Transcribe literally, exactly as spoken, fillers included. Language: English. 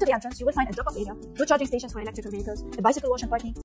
to the entrance, you will find a drop-off area, two charging stations for electrical vehicles, a bicycle wash and parking,